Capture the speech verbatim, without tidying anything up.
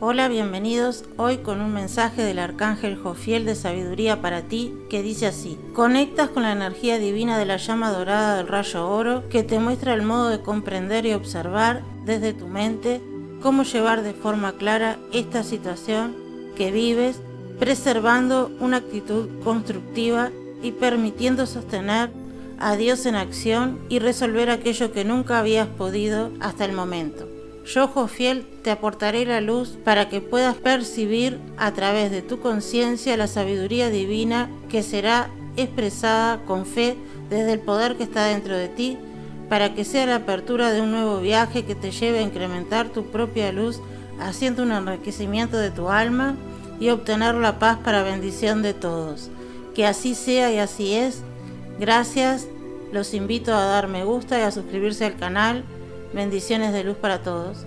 Hola, bienvenidos hoy con un mensaje del Arcángel Jofiel de sabiduría para ti que dice así: conectas con la energía divina de la llama dorada del rayo oro que te muestra el modo de comprender y observar desde tu mente cómo llevar de forma clara esta situación que vives, preservando una actitud constructiva y permitiendo sostener a Dios en acción y resolver aquello que nunca habías podido hasta el momento. Yo, Jofiel, te aportaré la luz para que puedas percibir a través de tu conciencia la sabiduría divina que será expresada con fe desde el poder que está dentro de ti, para que sea la apertura de un nuevo viaje que te lleve a incrementar tu propia luz, haciendo un enriquecimiento de tu alma y obtener la paz para bendición de todos. Que así sea y así es. Gracias, los invito a dar me gusta y a suscribirse al canal. Bendiciones de luz para todos.